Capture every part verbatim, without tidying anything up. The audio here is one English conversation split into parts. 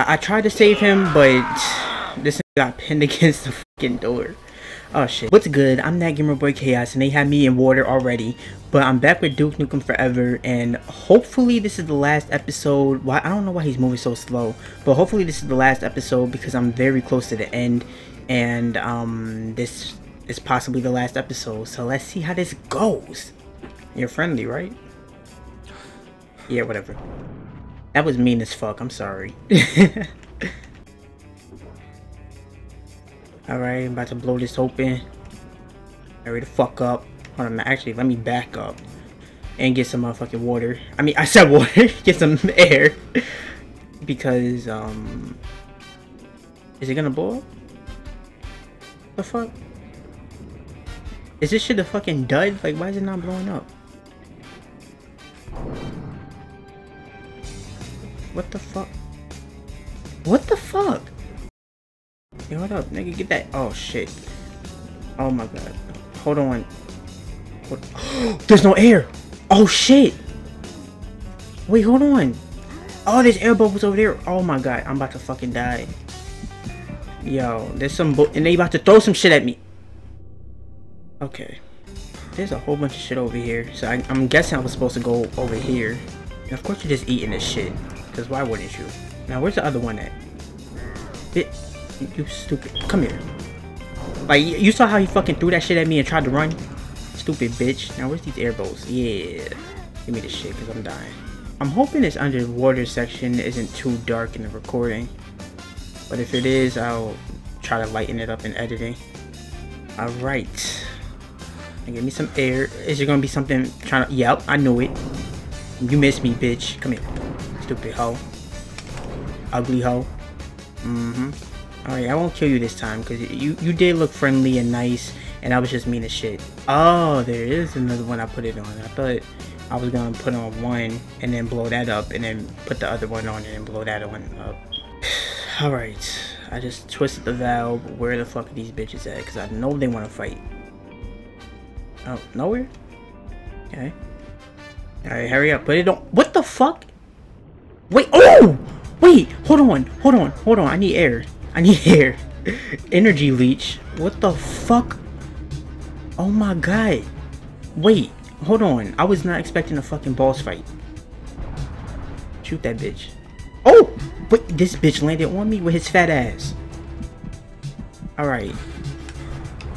I, I tried to save him, but this got pinned against the fucking door. Oh shit. What's good? I'm that gamer boy Chaos, and they had me in water already. But I'm back with Duke Nukem Forever, and hopefully this is the last episode. Why I don't know why he's moving so slow, but hopefully this is the last episode because I'm very close to the end, and um, this is possibly the last episode. So let's see how this goes. You're friendly, right? Yeah, whatever. That was mean as fuck. I'm sorry. Alright, I'm about to blow this open. Hurry the fuck up. Hold on, actually, let me back up. And get some motherfucking water. I mean, I said water. Get some air. Because, um... is it gonna blow up? The fuck? Is this shit a fucking dud? Like, why is it not blowing up? What the fuck? What the fuck? Hey, hold up, nigga, get that. Oh shit. Oh my god. Hold on. Hold on. There's no air. Oh shit. Wait, hold on. Oh, there's air bubbles over there. Oh my god, I'm about to fucking die. Yo, there's some bo- and they about to throw some shit at me. Okay. There's a whole bunch of shit over here. So I, I'm guessing I was supposed to go over here. And of course you're just eating this shit. Because why wouldn't you? Now, where's the other one at? It. You stupid. Come here. Like, you saw how he fucking threw that shit at me and tried to run? Stupid bitch. Now, where's these air bowls? Yeah. Give me this shit, because I'm dying. I'm hoping this underwater section isn't too dark in the recording. But if it is, I'll try to lighten it up in editing. Alright. Give me some air. Is there going to be something trying to... Yep, I knew it. You missed me, bitch. Come here. Stupid hoe. Ugly hoe. Mm-hmm. Alright, I won't kill you this time, because you, you did look friendly and nice, and I was just mean as shit. Oh, there is another one I put it on. I thought I was going to put on one, and then blow that up, and then put the other one on, and then blow that one up. Alright, I just twisted the valve. Where the fuck are these bitches at? Because I know they want to fight. Oh, nowhere? Okay. Alright, hurry up. Put it on. What the fuck? Wait, oh! Wait, hold on, hold on, hold on. I need air. I need air. Energy leech. What the fuck? Oh my god. Wait. Hold on. I was not expecting a fucking boss fight. Shoot that bitch. Oh! But this bitch landed on me with his fat ass. Alright.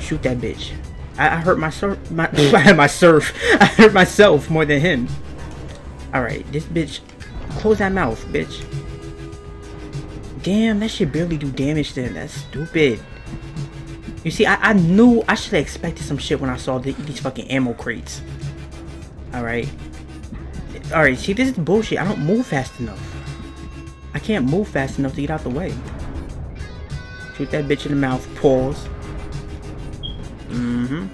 Shoot that bitch. I, I hurt my surf. My, my surf. I hurt myself more than him. Alright. This bitch. Close that mouth, bitch. Damn, that shit barely do damage to him. That's stupid. You see, I, I knew I should have expected some shit when I saw the, these fucking ammo crates. Alright. Alright, see, this is bullshit. I don't move fast enough. I can't move fast enough to get out the way. Shoot that bitch in the mouth. Pause. Mm-hmm.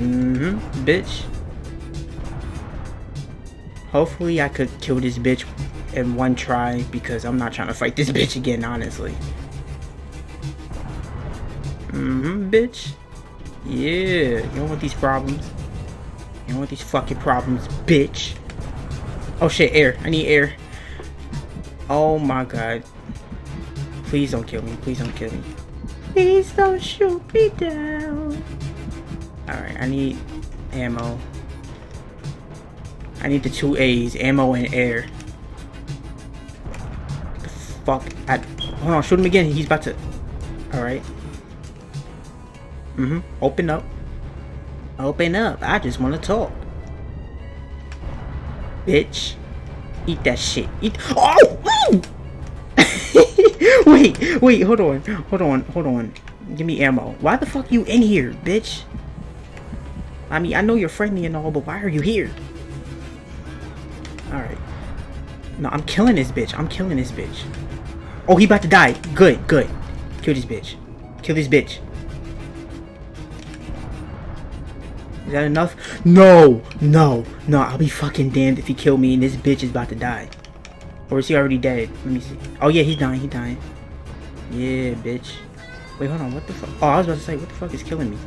Mm-hmm. Bitch. Hopefully I could kill this bitch in one try, because I'm not trying to fight this bitch again, honestly. Mm-hmm, bitch. Yeah, you don't want these problems. You don't want these fucking problems, bitch. Oh shit, air. I need air. Oh my god. Please don't kill me. Please don't kill me. Please don't shoot me down. Alright, I need ammo. I need the two A's, ammo and air. Fuck. I, hold on, shoot him again. He's about to. Alright. Mm-hmm. Open up. Open up. I just want to talk. Bitch. Eat that shit. Eat. Oh! Wait. Wait. Hold on. Hold on. Hold on. Give me ammo. Why the fuck you in here, bitch? I mean, I know you're friendly and all, but why are you here? Alright. No, I'm killing this bitch. I'm killing this bitch. Oh, he about to die. Good, good. Kill this bitch. Kill this bitch. Is that enough? No, no, no. I'll be fucking damned if he killed me and this bitch is about to die. Or is he already dead? Let me see. Oh, yeah, he's dying. He's dying. Yeah, bitch. Wait, hold on. What the fuck? Oh, I was about to say, what the fuck is killing me?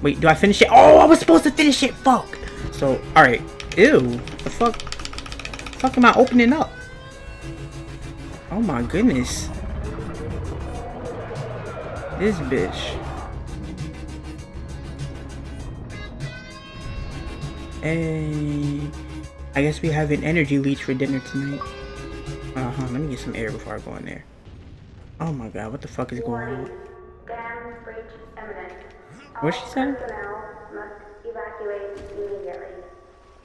Wait, do I finish it? Oh, I was supposed to finish it. Fuck. So, alright. Ew. The fuck? The fuck am I opening up? Oh my goodness. This bitch. Hey, I guess we have an energy leech for dinner tonight. Uh-huh, let me get some air before I go in there. Oh my god, what the fuck is going on? What'd she say?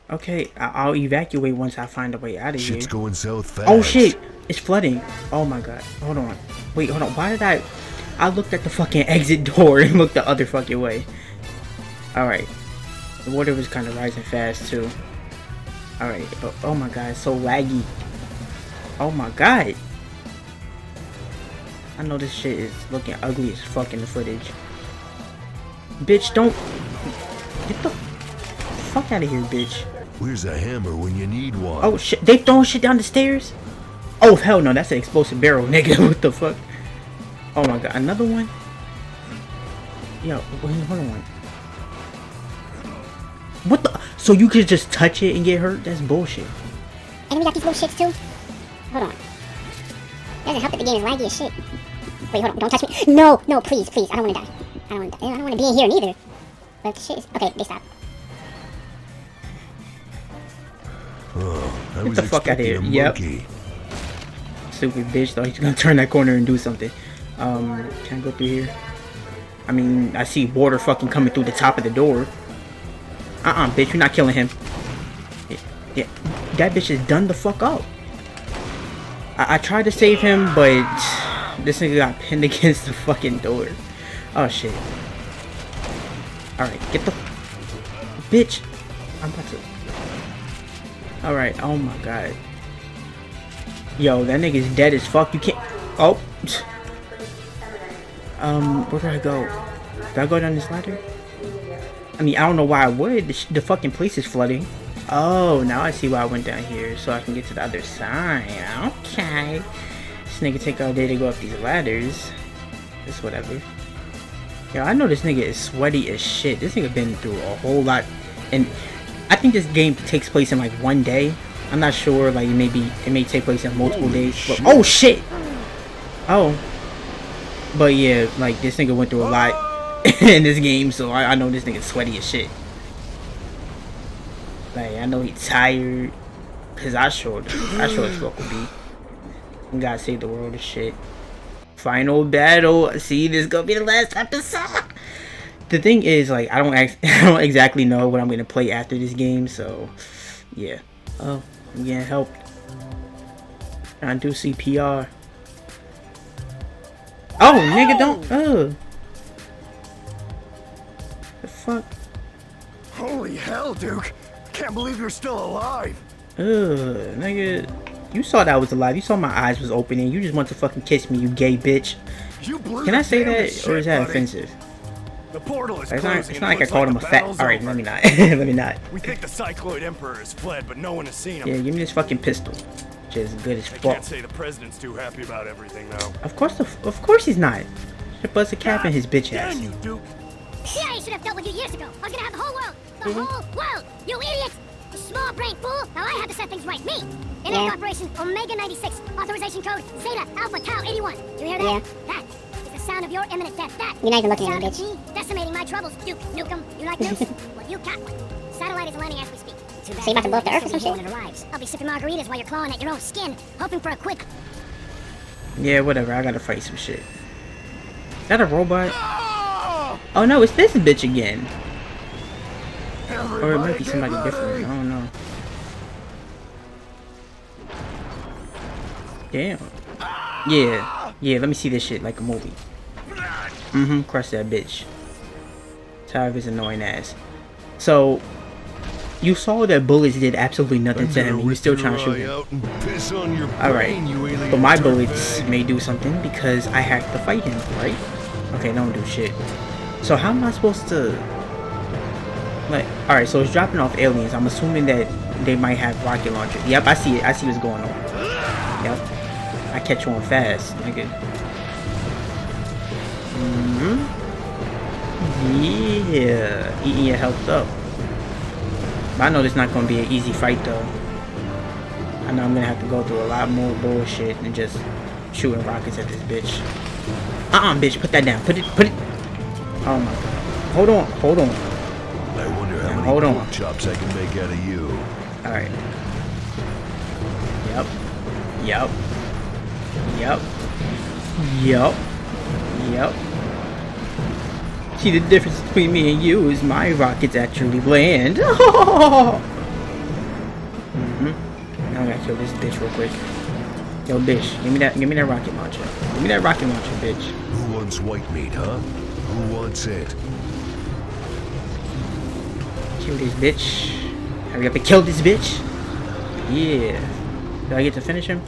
Okay, I'll evacuate once I find a way out of here. Shit's going south fast. Oh shit! It's flooding. Oh my god. Hold on. Wait, hold on. Why did I... I looked at the fucking exit door and looked the other fucking way. Alright. The water was kind of rising fast too. Alright. Oh, oh my god. It's so laggy. Oh my god. I know this shit is looking ugly as fuck in the footage. Bitch, don't... Get the fuck out of here, bitch. Where's a hammer when you need one? Oh shit. They throwing shit down the stairs? Oh hell no, that's an explosive barrel, nigga. What the fuck? Oh my god, another one? Yo, hold on. What the? So you could just touch it and get hurt? That's bullshit. And we got these little shits too? Hold on. Doesn't help that the game is laggy as shit. Wait, hold on, don't touch me. No, no, please, please, I don't wanna die. I don't wanna die. I don't wanna be in here neither. But the shit is... Okay, they stop. Oh, I was Get the fuck out of here, yep. Stupid bitch though, he's gonna turn that corner and do something. Um, can I go through here? I mean, I see water fucking coming through the top of the door. Uh-uh, bitch, you're not killing him. Yeah, yeah. That bitch is done the fuck up. I, I tried to save him, but this nigga got pinned against the fucking door. Oh shit. Alright, get the... Bitch! I'm about to... Alright, oh my god. Yo, that nigga's dead as fuck. You can't. Oh. Um, where do I go? Do I go down this ladder? I mean, I don't know why I would. The, sh the fucking place is flooding. Oh, now I see why I went down here, so I can get to the other side. Okay. This nigga take all day to go up these ladders. It's whatever. Yo, I know this nigga is sweaty as shit. This nigga been through a whole lot, and I think this game takes place in like one day. I'm not sure, like, it may be, it may take place in multiple Holy days, but, shit. oh shit! Oh. But yeah, like, this nigga went through a lot in this game, so I, I know this nigga's sweaty as shit. Like, I know he's tired, cause I sure, I sure as fuck would be. God save the world and shit. Final battle! See, this is gonna be the last episode! The thing is, like, I don't, ex I don't exactly know what I'm gonna play after this game, so, yeah. Oh. I'm getting helped. I do C P R. Oh, nigga, don't. Oh. The fuck? Holy hell, Duke! Can't believe you're still alive. Ugh, nigga, you saw that I was alive. You saw my eyes was opening. You just want to fucking kiss me, you gay bitch. You blew Can I say that, shit, or is that buddy. offensive? The portal is it's, not, it's not like I called like him a fat. Alright, let me not. Let me not. We think the Cycloid Emperor has fled, but no one has seen him. Yeah, give me this fucking pistol. Which is good as fuck. I can't say the president's too happy about everything now. Of course, the, of course he's not. Should bust a cap in his bitch ass. Damn you, Duke. See, I should have dealt with you years ago. I was gonna have the whole world, the mm-hmm. whole world. You idiot, you small brain fool. Now I have to set things right. Me. In yeah. Operation Omega ninety-six. Authorization code Zeta Alpha Tau eighty-one. Do you hear that? Yeah. That. Sound of your imminent death. That you're not even looking at me, bitch. Decimating my troubles, Duke Nukem. You like nukes? Well, you got one. Satellite is landing as we speak. So you about to blow up the earth or something? I'll be sipping margaritas while you're clawing at your own skin, hoping for a quick. Yeah, whatever. I gotta fight some shit. Is that a robot? No! Oh no, it's this bitch again. Everybody or it might be somebody different. I don't know. Damn. Yeah. Yeah. Let me see this shit like a movie. Mm-hmm, crush that bitch. Tired of his annoying ass. So, you saw that bullets did absolutely nothing to him, and you're still trying to shoot him. Alright, but my bullets may do something because I have to fight him, right? Okay, don't do shit. So how am I supposed to... Like, alright, so it's dropping off aliens. I'm assuming that they might have rocket launchers. Yep, I see it. I see what's going on. Yep. I catch on fast, nigga. Mm-hmm. Yeah, eating your health up. But I know this not gonna be an easy fight though. I know I'm gonna have to go through a lot more bullshit than just shooting rockets at this bitch. Uh-uh, bitch, put that down. Put it, put it. Oh my god. Hold on, hold on. I wonder how now, many pork chops I can make out of you. Alright. Yep. Yep. Yep. Yep. Yep. See, the difference between me and you is my rockets actually land. Mm-hmm. Now I gotta kill this bitch real quick. Yo, bitch, give me that, give me that rocket launcher. Give me that rocket launcher, bitch. Who wants white meat, huh? Who wants it? Kill this bitch. Hurry up and kill this bitch. Yeah. Do I get to finish him?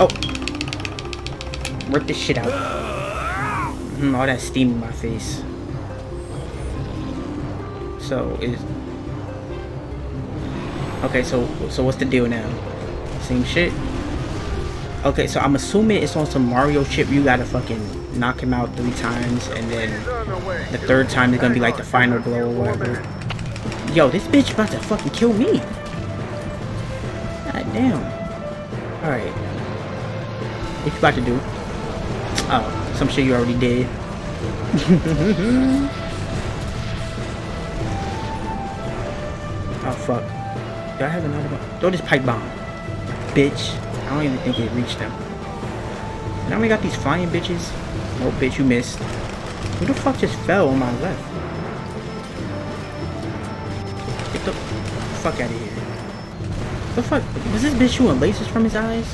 Oh. Rip this shit out. Mm, all that steam in my face. So is. Okay, so so what's the deal now? Same shit. Okay, so I'm assuming it's on some Mario chip. You gotta fucking knock him out three times, and then the third time is gonna be like the final blow or whatever. Yo, this bitch about to fucking kill me. God damn. Alright. What you about to do? Oh, some shit you already did. Oh fuck. Do I have another one? Throw this pipe bomb. Bitch, I don't even think it reached them. Now we got these flying bitches. Oh, bitch, you missed. Who the fuck just fell on my left? Get the fuck out of here. The fuck? Was this bitch shooting lasers from his eyes?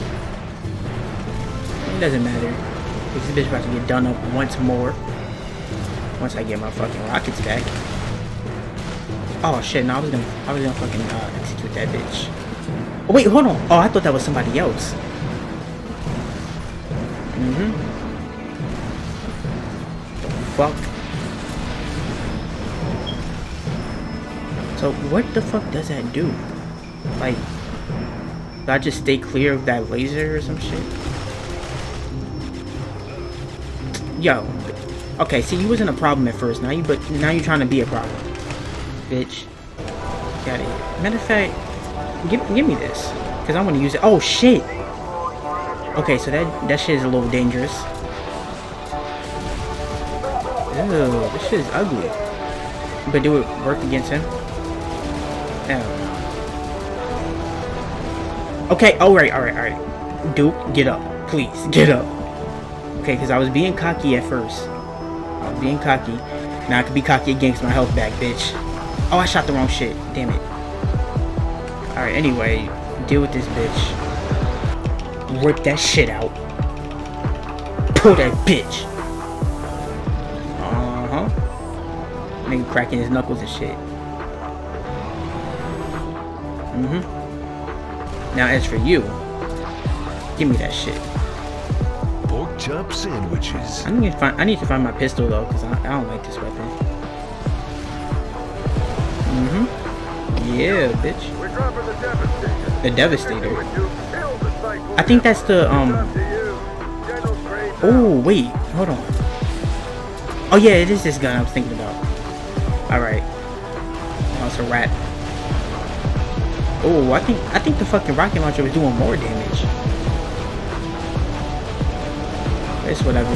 It doesn't matter. This bitch about to get done up once more. Once I get my fucking rockets back. Oh shit! No, I was gonna, I was gonna fucking uh, execute that bitch. Oh, wait, hold on. Oh, I thought that was somebody else. Mm-hmm. The fuck? So, what the fuck does that do? Like, do I just stay clear of that laser or some shit? Yo. Okay, see, you wasn't a problem at first. Now you, but now you're trying to be a problem. Bitch. Got it. Matter of fact... Give, give me this, because I want to use it. Oh, shit. Okay, so that, that shit is a little dangerous. Ew, this shit is ugly. But do it work against him? No. Okay, alright, alright, alright. Duke, get up. Please, get up. Okay, because I was being cocky at first. I was being cocky. Now I could be cocky against my health back, bitch. Oh, I shot the wrong shit. Damn it. Alright, anyway, deal with this bitch. Rip that shit out. Pull that bitch. Uh huh. Nigga cracking his knuckles and shit. Mm hmm. Now, as for you, give me that shit. Pork chop sandwiches. I need to find. I need to find my pistol though, cause I, I don't like this weapon. Mm hmm. Yeah, bitch. We're dropping the Devastator. The Devastator. I think that's the um. Oh wait, hold on. Oh yeah, it is this gun I was thinking about. All right. Oh, it's a rat. Oh, I think I think the fucking rocket launcher was doing more damage. It's whatever.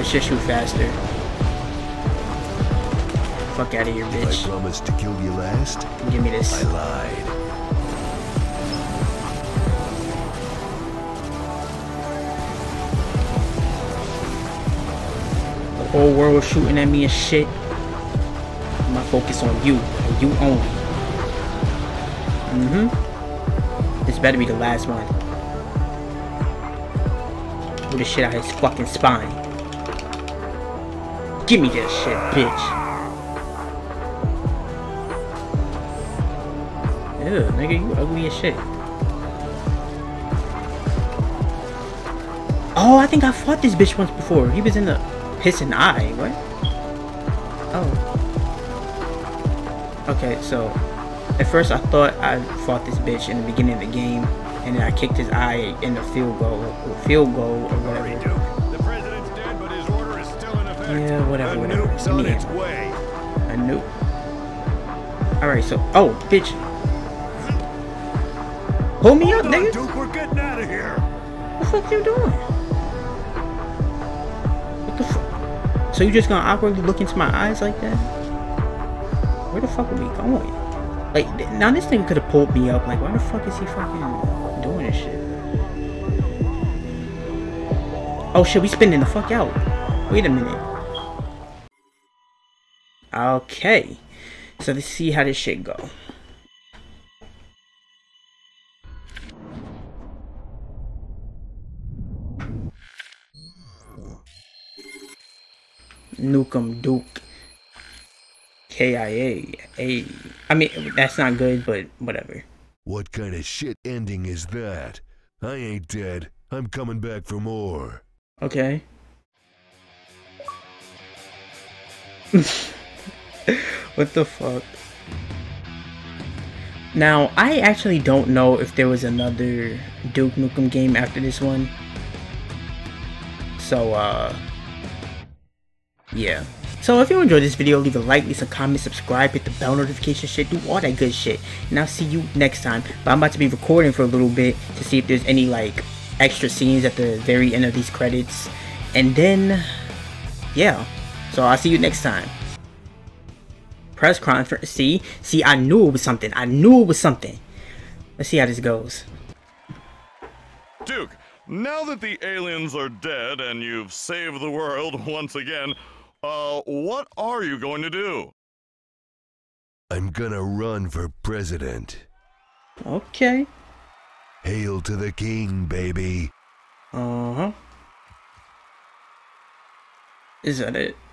It should shoot faster. Fuck out of here, bitch. I promised to kill you last. Give me this. I lied. The whole world was shooting at me and shit. My focus on you. And you only. Mm-hmm. This better be the last one. Pull this shit out of his fucking spine. Give me that shit, bitch. Ew, nigga, you ugly as shit. Oh, I think I fought this bitch once before. He was in the pissing eye. What? Oh. Okay, so at first I thought I fought this bitch in the beginning of the game, and then I kicked his eye in the field goal, or field goal, or whatever. The president's dead, but his order is still in effect. Yeah, whatever. A nuke's on its way. A nuke. All right, so oh, bitch. Pull me up, nigga. Duke, we're getting out of here. What the fuck you doing? What the fuck? So you just gonna awkwardly look into my eyes like that? Where the fuck are we going? Like, now this thing could have pulled me up. Like, why the fuck is he fucking doing this shit? Oh shit, we spinning the fuck out. Wait a minute. Okay. So let's see how this shit go. Nukem Duke K I A. A. I mean, that's not good, but whatever. What kind of shit ending is that? I ain't dead. I'm coming back for more. Okay. What the fuck? Now, I actually don't know if there was another Duke Nukem game after this one. So, uh... yeah. So, if you enjoyed this video, leave a like, leave some comments, subscribe, hit the bell notification shit, do all that good shit. And I'll see you next time. But I'm about to be recording for a little bit to see if there's any, like... extra scenes at the very end of these credits, and then yeah, so I'll see you next time. Press conference. See, see, I knew it was something. I knew it was something. Let's see how this goes. Duke, now that the aliens are dead and you've saved the world once again, uh, what are you going to do? I'm gonna run for president. Okay. Hail to the king, baby. Uh-huh. Is that it?